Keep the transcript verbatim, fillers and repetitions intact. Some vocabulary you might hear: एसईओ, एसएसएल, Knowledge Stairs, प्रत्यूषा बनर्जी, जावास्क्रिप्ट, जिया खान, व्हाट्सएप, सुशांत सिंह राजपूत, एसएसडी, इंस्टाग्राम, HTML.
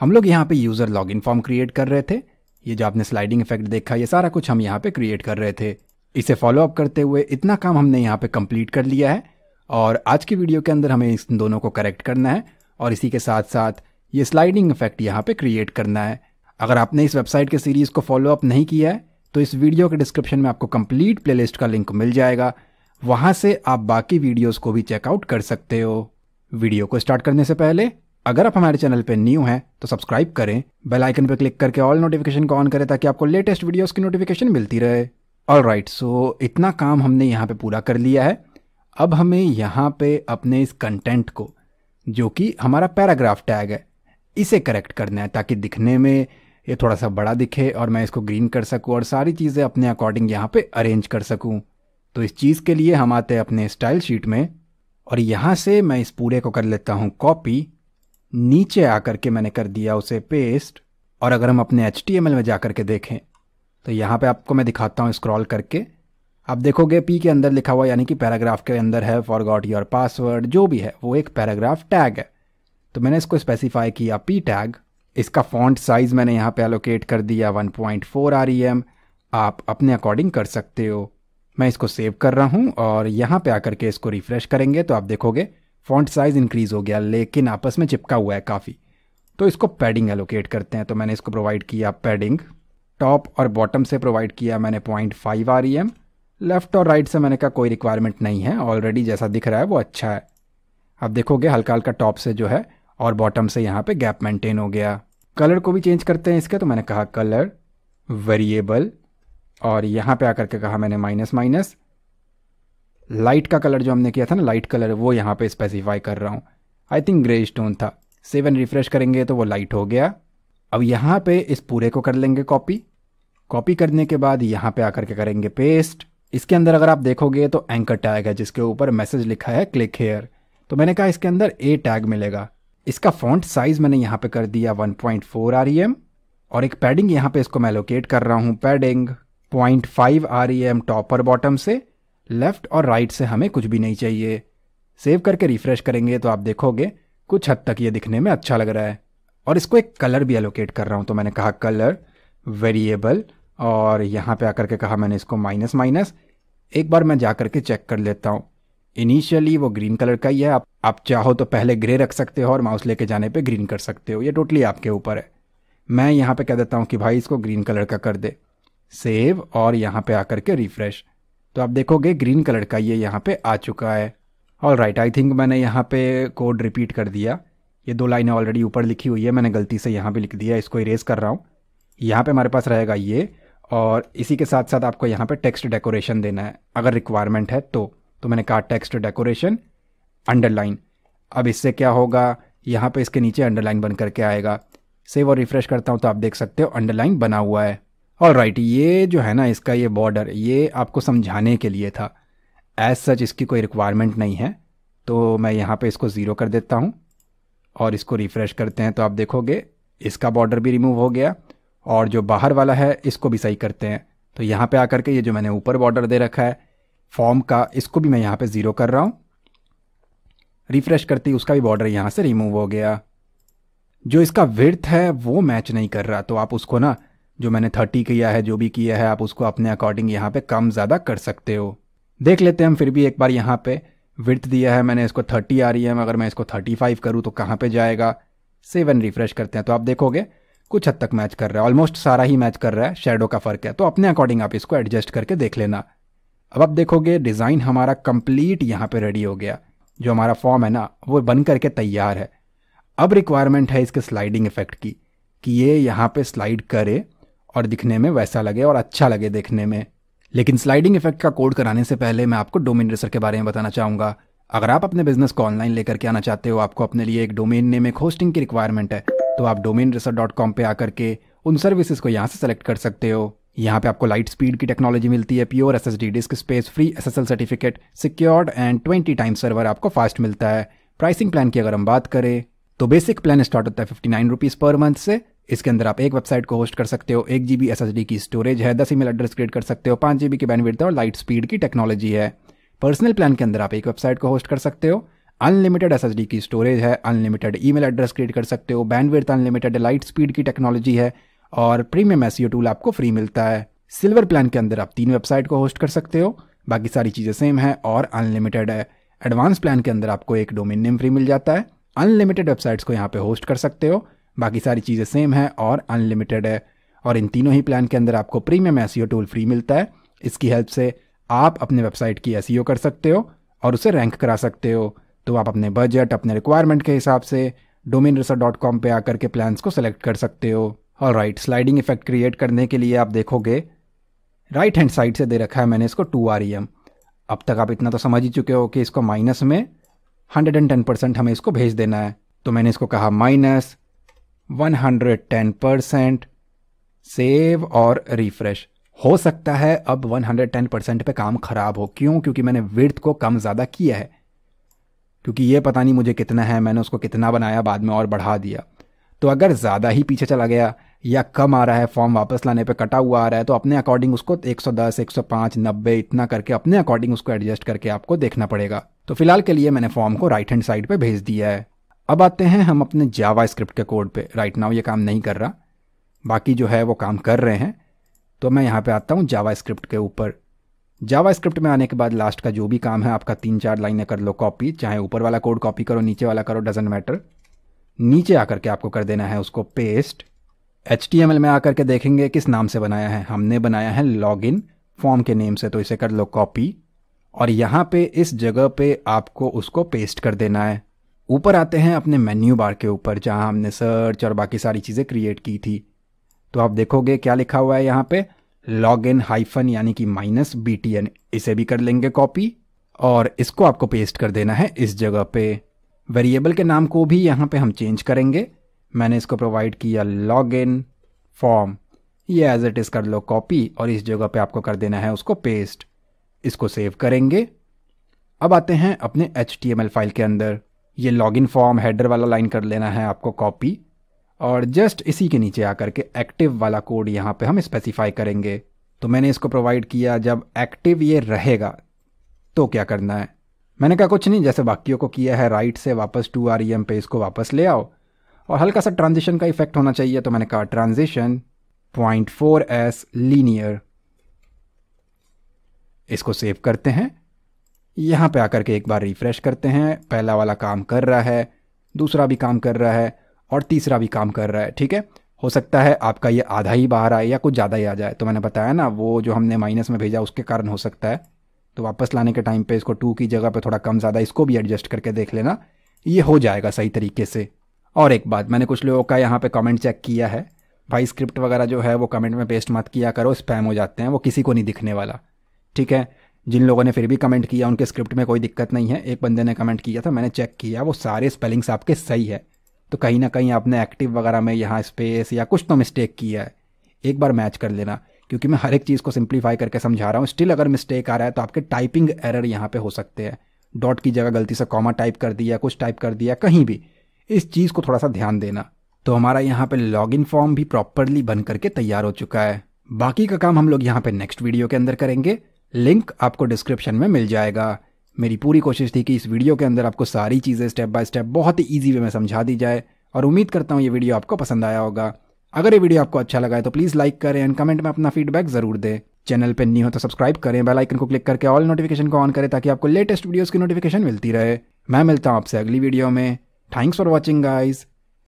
हम लोग यहाँ पे यूजर लॉगिन फॉर्म क्रिएट कर रहे थे। ये जो आपने स्लाइडिंग इफेक्ट देखा, ये सारा कुछ हम यहाँ पे क्रिएट कर रहे थे। इसे फॉलोअप करते हुए इतना काम हमने यहाँ पे कंप्लीट कर लिया है और आज की वीडियो के अंदर हमें इन दोनों को करेक्ट करना है और इसी के साथ साथ ये स्लाइडिंग इफेक्ट यहाँ पे क्रिएट करना है। अगर आपने इस वेबसाइट के सीरीज़ को फॉलोअप नहीं किया है तो इस वीडियो के डिस्क्रिप्शन में आपको कंप्लीट प्लेलिस्ट का लिंक मिल जाएगा, वहाँ से आप बाकी वीडियोज़ को भी चेकआउट कर सकते हो। वीडियो को स्टार्ट करने से पहले अगर आप हमारे चैनल पर न्यू हैं तो सब्सक्राइब करें, बेल आइकन पर क्लिक करके ऑल नोटिफिकेशन को ऑन करें ताकि आपको लेटेस्ट वीडियोज़ की नोटिफिकेशन मिलती रहे। ऑलराइट, सो इतना काम हमने यहाँ पे पूरा कर लिया है। अब हमें यहाँ पे अपने इस कंटेंट को, जो कि हमारा पैराग्राफ टैग है, इसे करेक्ट करना है ताकि दिखने में ये थोड़ा सा बड़ा दिखे और मैं इसको ग्रीन कर सकूं और सारी चीज़ें अपने अकॉर्डिंग यहाँ पे अरेंज कर सकूं। तो इस चीज़ के लिए हम आते हैं अपने स्टाइल शीट में और यहाँ से मैं इस पूरे को कर लेता हूँ कॉपी। नीचे आकर के मैंने कर दिया उसे पेस्ट। और अगर हम अपने एच टी एम एल में जा कर के देखें तो यहाँ पे आपको मैं दिखाता हूँ, स्क्रॉल करके आप देखोगे पी के अंदर लिखा हुआ, यानी कि पैराग्राफ के अंदर है फॉरगॉट योर पासवर्ड, जो भी है वो एक पैराग्राफ टैग है। तो मैंने इसको स्पेसिफाई किया पी टैग। इसका फॉन्ट साइज़ मैंने यहाँ पे एलोकेट कर दिया one point four R E M. आप अपने अकॉर्डिंग कर सकते हो। मैं इसको सेव कर रहा हूँ और यहाँ पे आकर के इसको रिफ्रेश करेंगे तो आप देखोगे फॉन्ट साइज़ इंक्रीज़ हो गया, लेकिन आपस में चिपका हुआ है काफ़ी। तो इसको पैडिंग एलोकेट करते हैं। तो मैंने इसको प्रोवाइड किया पैडिंग, टॉप और बॉटम से प्रोवाइड किया मैंने point five R E M. Left और राइट से मैंने कहा कोई रिक्वायरमेंट नहीं है, ऑलरेडी जैसा दिख रहा है वो अच्छा है। आप देखोगे हल्का हल्का टॉप से जो है और बॉटम से यहाँ पे गैप मेंटेन हो गया। कलर को भी चेंज करते हैं इसके। तो मैंने कहा कलर वेरिएबल और यहाँ पे आकर के कहा मैंने माइनस माइनस। लाइट का कलर जो हमने किया था ना, लाइट कलर, वो यहाँ पे स्पेसिफाई कर रहा हूँ। आई थिंक ग्रे स्टोन था। सेव एंड रिफ्रेश करेंगे तो वो लाइट हो गया। अब यहाँ पे इस पूरे को कर लेंगे कॉपी। कॉपी करने के बाद यहाँ पे आकर के करेंगे पेस्ट। इसके अंदर अगर आप देखोगे तो एंकर टैग है जिसके ऊपर मैसेज लिखा है क्लिक हेयर। तो मैंने कहा इसके अंदर ए टैग मिलेगा। इसका फॉन्ट साइज़ मैंने यहाँ पे कर दिया one point four R E M और एक पैडिंग यहाँ पे इसको मैं एलोकेट कर रहा हूँ padding point five R E M top और बॉटम से। लेफ़्ट और राइट से हमें कुछ भी नहीं चाहिए। सेव करके रिफ्रेश करेंगे तो आप देखोगे कुछ हद तक ये दिखने में अच्छा लग रहा है। और इसको एक कलर भी एलोकेट कर रहा हूँ। तो मैंने कहा कलर वेरिएबल और यहाँ पे आकर के कहा मैंने इसको माइनस माइनस। एक बार मैं जा कर के चेक कर लेता हूँ। इनिशियली वो ग्रीन कलर का ही है। आप आप चाहो तो पहले ग्रे रख सकते हो और माउस लेके जाने पे ग्रीन कर सकते हो, ये टोटली आपके ऊपर है। मैं यहाँ पे कह देता हूँ कि भाई इसको ग्रीन कलर का कर दे। सेव और यहाँ पे आकर के रिफ्रेश तो आप देखोगे ग्रीन कलर का ये यहाँ पे आ चुका है। ऑलराइट, आई थिंक मैंने यहाँ पे कोड रिपीट कर दिया। ये दो लाइनें ऑलरेडी ऊपर लिखी हुई है, मैंने गलती से यहाँ पर लिख दिया। इसको इरेज कर रहा हूँ। यहाँ पर हमारे पास रहेगा ये और इसी के साथ साथ आपको यहाँ पर टेक्स्ट डेकोरेशन देना है अगर रिक्वायरमेंट है तो। तो मैंने कहा टेक्स्ट डेकोरेशन अंडरलाइन। अब इससे क्या होगा, यहाँ पे इसके नीचे अंडरलाइन बन करके आएगा। सेव और रिफ्रेश करता हूँ तो आप देख सकते हो अंडरलाइन बना हुआ है। ऑलराइट, ये जो है ना इसका ये बॉर्डर, ये आपको समझाने के लिए था। एज सच इसकी कोई रिक्वायरमेंट नहीं है। तो मैं यहाँ पे इसको ज़ीरो कर देता हूँ और इसको रिफ्रेश करते हैं तो आप देखोगे इसका बॉर्डर भी रिमूव हो गया और जो बाहर वाला है इसको भी सही करते हैं। तो यहाँ पर आकर के ये जो मैंने ऊपर बॉर्डर दे रखा है फॉर्म का, इसको भी मैं यहाँ पे ज़ीरो कर रहा हूँ। रिफ्रेश करती उसका भी बॉर्डर यहाँ से रिमूव हो गया। जो इसका विड्थ है वो मैच नहीं कर रहा, तो आप उसको ना, जो मैंने थर्टी किया है, जो भी किया है, आप उसको अपने अकॉर्डिंग यहाँ पे कम ज़्यादा कर सकते हो। देख लेते हैं हम फिर भी एक बार। यहाँ पे विड्थ दिया है मैंने इसको थर्टी आ रही है। अगर मैं इसको थर्टी फाइव करूँ तो कहाँ पर जाएगा। सेव एंड रिफ्रेश करते हैं तो आप देखोगे कुछ हद तक मैच कर रहा है। ऑलमोस्ट सारा ही मैच कर रहा है, शेडो का फ़र्क है। तो अपने अकॉर्डिंग आप इसको एडजस्ट करके देख लेना। अब आप देखोगे डिज़ाइन हमारा कंप्लीट यहाँ पे रेडी हो गया। जो हमारा फॉर्म है ना वो बन करके तैयार है। अब रिक्वायरमेंट है इसके स्लाइडिंग इफेक्ट की, कि ये यहाँ पे स्लाइड करे और दिखने में वैसा लगे और अच्छा लगे देखने में। लेकिन स्लाइडिंग इफेक्ट का कोड कराने से पहले मैं आपको डोमेन रेसर के बारे में बताना चाहूँगा। अगर आप अपने बिजनेस को ऑनलाइन लेकर के आना चाहते हो, आपको अपने लिए एक डोमेन नेम, एक होस्टिंग की रिक्वायरमेंट है, तो आप डोमेन रेसर डॉट कॉम पर आकर के उन सर्विसेज को यहाँ से सेलेक्ट कर सकते हो। यहाँ पे आपको लाइट स्पीड की टेक्नोलॉजी मिलती है, pure एसएसडी disk space, free एसएसएल certificate, secured and twenty time server आपको फास्ट मिलता है। प्राइसिंग प्लान की अगर हम बात करें तो बेसिक प्लान स्टार्ट होता है fifty nine rupees per month से। इसके अंदर आप एक वेबसाइट को होस्ट कर सकते हो, एक G B S S D की स्टोरेज है, दस ईमेल एड्रेस क्रिएट कर सकते हो, पाँच जी बी की बैंडविड्थ और लाइट स्पीड की टेक्नोलॉजी है। पर्सनल प्लान के अंदर आप एक वेबसाइट को होस्ट कर सकते हो, अनलिमिटेड एसएसडी की स्टोरेज है, अनलिमिटेड ईमेल एड्रेस क्रिएट कर सकते हो, बैंडविड्थ अनलिमिटेड, लाइट स्पीड की टेक्नोलॉजी है और प्रीमियम एसईओ टूल आपको फ्री मिलता है। सिल्वर प्लान के अंदर आप तीन वेबसाइट को होस्ट कर सकते हो, बाकी सारी चीज़ें सेम है और अनलिमिटेड है। एडवांस प्लान के अंदर आपको एक डोमेन नेम फ्री मिल जाता है, अनलिमिटेड वेबसाइट्स को यहाँ पे होस्ट कर सकते हो, बाकी सारी चीज़ें सेम है और अनलिमिटेड है। और इन तीनों ही प्लान के अंदर आपको प्रीमियम एसईओ टूल फ्री मिलता है। इसकी हेल्प से आप अपने वेबसाइट की एसईओ कर सकते हो और उसे रैंक करा सकते हो। तो आप अपने बजट, अपने रिक्वायरमेंट के हिसाब से डोमेन रिसर्च डॉट कॉम पर आकर के प्लान्स को सेलेक्ट कर सकते हो। ऑलराइट, स्लाइडिंग इफेक्ट क्रिएट करने के लिए आप देखोगे राइट हैंड साइड से दे रखा है मैंने इसको टू आर ई एम। अब तक आप इतना तो समझ ही चुके हो कि इसको माइनस में वन हंड्रेड टेन परसेंट हमें इसको भेज देना है। तो मैंने इसको कहा minus one hundred ten percent, save और रिफ्रेश। हो सकता है अब वन हंड्रेड टेन परसेंट पे काम खराब हो। क्यों? क्योंकि मैंने विड्थ को कम ज़्यादा किया है, क्योंकि ये पता नहीं मुझे कितना है, मैंने उसको कितना बनाया बाद में और बढ़ा दिया। तो अगर ज़्यादा ही पीछे चला गया या कम आ रहा है, फॉर्म वापस लाने पे कटा हुआ आ रहा है, तो अपने अकॉर्डिंग उसको एक सौ दस, एक सौ पाँच, नब्बे इतना करके अपने अकॉर्डिंग उसको एडजस्ट करके आपको देखना पड़ेगा। तो फिलहाल के लिए मैंने फॉर्म को राइट हैंड साइड पे भेज दिया है। अब आते हैं हम अपने जावास्क्रिप्ट के कोड पे। राइट नाउ ये काम नहीं कर रहा, बाकी जो है वो काम कर रहे हैं। तो मैं यहाँ पर आता हूँ जावास्क्रिप्ट के ऊपर। जावास्क्रिप्ट में आने के बाद लास्ट का जो भी काम है आपका, तीन चार लाइनें कर लो कॉपी, चाहे ऊपर वाला कोड कॉपी करो नीचे वाला करो, डजेंट मैटर। नीचे आकर के आपको कर देना है उसको paste. H T M L में आकर के देखेंगे किस नाम से बनाया है, हमने बनाया है लॉगिन फॉर्म के नेम से, तो इसे कर लो कॉपी और यहाँ पे इस जगह पे आपको उसको पेस्ट कर देना है। ऊपर आते हैं अपने मेन्यू बार के ऊपर जहाँ हमने सर्च और बाकी सारी चीज़ें क्रिएट की थी। तो आप देखोगे क्या लिखा हुआ है यहाँ पे, लॉगिन हाइफन यानी कि माइनस बी टी एन। इसे भी कर लेंगे कॉपी और इसको आपको पेस्ट कर देना है इस जगह पर। वेरिएबल के नाम को भी यहाँ पे हम चेंज करेंगे। मैंने इसको प्रोवाइड किया लॉगिन फॉर्म, ये एज इट इज़ कर लो कॉपी और इस जगह पे आपको कर देना है उसको पेस्ट। इसको सेव करेंगे। अब आते हैं अपने H T M L file के अंदर। ये लॉगिन फॉर्म हेडर वाला लाइन कर लेना है आपको कॉपी और जस्ट इसी के नीचे आकर के एक्टिव वाला कोड यहाँ पे हम स्पेसिफाई करेंगे। तो मैंने इसको प्रोवाइड किया जब एक्टिव ये रहेगा तो क्या करना है, मैंने कहा कुछ नहीं, जैसे बाकियों को किया है राइट से वापस टू आर ई एम पे इसको वापस ले आओ और हल्का सा ट्रांजिशन का इफेक्ट होना चाहिए। तो मैंने कहा transition point four s linear. इसको सेव करते हैं। यहाँ पे आकर के एक बार रिफ्रेश करते हैं। पहला वाला काम कर रहा है, दूसरा भी काम कर रहा है और तीसरा भी काम कर रहा है। ठीक है, हो सकता है आपका ये आधा ही बाहर आए या कुछ ज़्यादा ही आ जाए। तो मैंने बताया ना वो जो हमने माइनस में भेजा उसके कारण हो सकता है। तो वापस लाने के टाइम पे इसको टू की जगह पे थोड़ा कम ज़्यादा इसको भी एडजस्ट करके देख लेना, ये हो जाएगा सही तरीके से। और एक बात, मैंने कुछ लोगों का यहाँ पे कमेंट चेक किया है, भाई स्क्रिप्ट वगैरह जो है वो कमेंट में पेस्ट मत किया करो, स्पैम हो जाते हैं, वो किसी को नहीं दिखने वाला। ठीक है, जिन लोगों ने फिर भी कमेंट किया उनके स्क्रिप्ट में कोई दिक्कत नहीं है। एक बंदे ने कमेंट किया था, मैंने चेक किया, वो सारे स्पेलिंग्स आपके सही है। तो कहीं ना कहीं आपने एक्टिव वगैरह में यहाँ स्पेस या कुछ तो मिस्टेक किया है, एक बार मैच कर लेना। क्योंकि मैं हर एक चीज़ को सिंप्लीफाई करके समझा रहा हूँ, स्टिल अगर मिस्टेक आ रहा है तो आपके टाइपिंग एरर यहाँ पे हो सकते हैं। डॉट की जगह गलती से कॉमा टाइप कर दिया, कुछ टाइप कर दिया, कहीं भी इस चीज़ को थोड़ा सा ध्यान देना। तो हमारा यहाँ पे लॉगिन फॉर्म भी प्रॉपरली बन करके तैयार हो चुका है। बाकी का काम हम लोग यहाँ पे नेक्स्ट वीडियो के अंदर करेंगे। लिंक आपको डिस्क्रिप्शन में मिल जाएगा। मेरी पूरी कोशिश थी कि इस वीडियो के अंदर आपको सारी चीज़ें स्टेप बाय स्टेप बहुत ही ईजी वे में समझा दी जाए और उम्मीद करता हूँ ये वीडियो आपको पसंद आया होगा। अगर ये वीडियो आपको अच्छा लगा है तो प्लीज़ लाइक करें एंड कमेंट में अपना फीडबैक जरूर दें। चैनल पर नहीं हो तो सब्सक्राइब करें, बेल आइकन को क्लिक करके ऑल नोटिफिकेशन को ऑन करें ताकि आपको लेटेस्ट वीडियोस की नोटिफिकेशन मिलती रहे। मैं मिलता हूँ आपसे अगली वीडियो में। Thanks for watching guys.